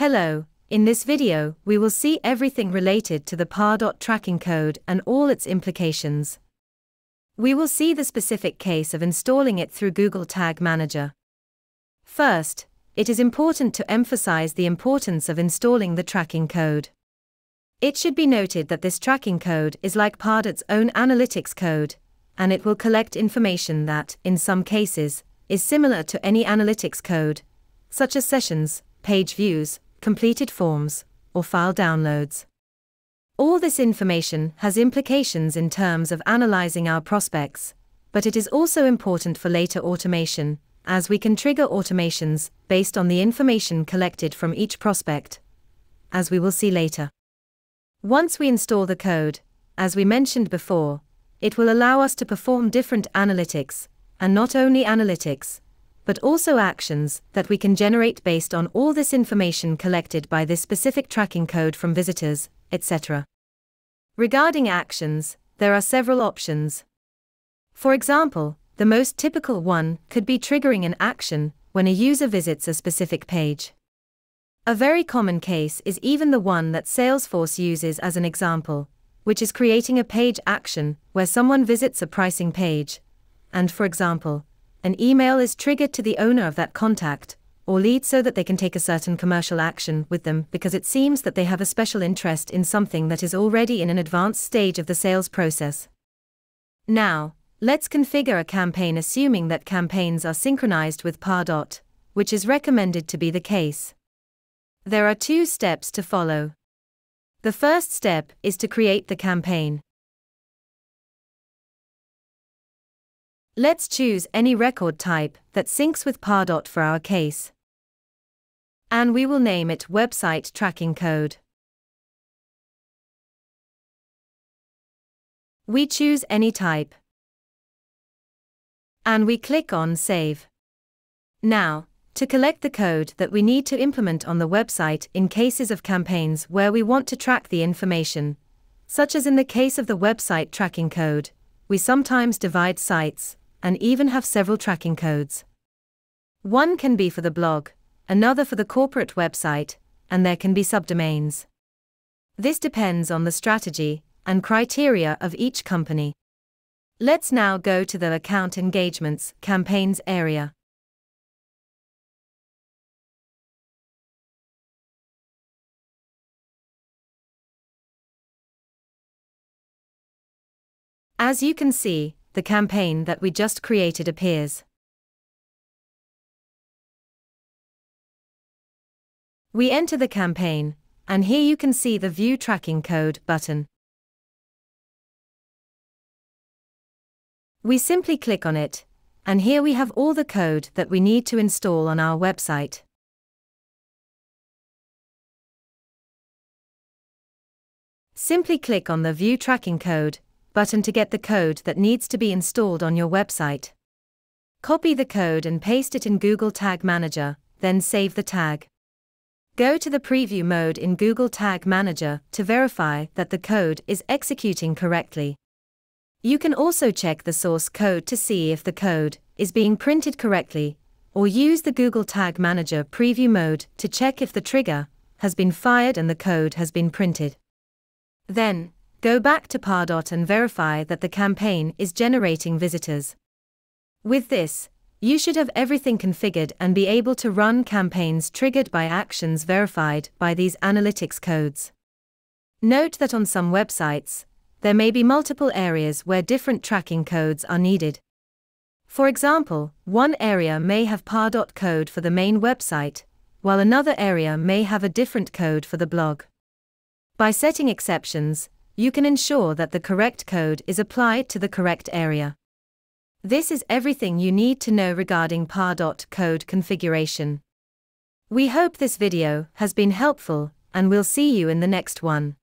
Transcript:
Hello, in this video, we will see everything related to the PAR. Tracking code and all its implications. We will see the specific case of installing it through Google Tag Manager. First, it is important to emphasize the importance of installing the tracking code. It should be noted that this tracking code is like PAR's own analytics code, and it will collect information that, in some cases, is similar to any analytics code, such as sessions, page views, completed forms, or file downloads. All this information has implications in terms of analyzing our prospects, but it is also important for later automation, as we can trigger automations based on the information collected from each prospect, as we will see later. Once we install the code, as we mentioned before, it will allow us to perform different analytics, and not only analytics, but also actions that we can generate based on all this information collected by this specific tracking code from visitors, etc. Regarding actions, there are several options. For example, the most typical one could be triggering an action when a user visits a specific page. A very common case is even the one that Salesforce uses as an example, which is creating a page action where someone visits a pricing page, and for example, an email is triggered to the owner of that contact or lead so that they can take a certain commercial action with them because it seems that they have a special interest in something that is already in an advanced stage of the sales process. Now, let's configure a campaign assuming that campaigns are synchronized with PAR, which is recommended to be the case. There are two steps to follow. The first step is to create the campaign. Let's choose any record type that syncs with PAR for our case. And we will name it Website Tracking Code. We choose any type. And we click on Save. Now, to collect the code that we need to implement on the website in cases of campaigns where we want to track the information, such as in the case of the website tracking code, we sometimes divide sites, and even have several tracking codes. One can be for the blog, another for the corporate website, and there can be subdomains. This depends on the strategy and criteria of each company. Let's now go to the Account Engagements campaigns area. As you can see, the campaign that we just created appears. We enter the campaign, and here you can see the View Tracking Code button. We simply click on it, and here we have all the code that we need to install on our website. Simply click on the View Tracking Code button to get the code that needs to be installed on your website. Copy the code and paste it in Google Tag Manager, then save the tag. Go to the preview mode in Google Tag Manager to verify that the code is executing correctly. You can also check the source code to see if the code is being printed correctly, or use the Google Tag Manager preview mode to check if the trigger has been fired and the code has been printed. Then, go back to PAR and verify that the campaign is generating visitors. With this, you should have everything configured and be able to run campaigns triggered by actions verified by these analytics codes. Note that on some websites, there may be multiple areas where different tracking codes are needed. For example, one area may have PAR code for the main website, while another area may have a different code for the blog. By setting exceptions, you can ensure that the correct code is applied to the correct area. This is everything you need to know regarding PAR code configuration. We hope this video has been helpful, and we'll see you in the next one.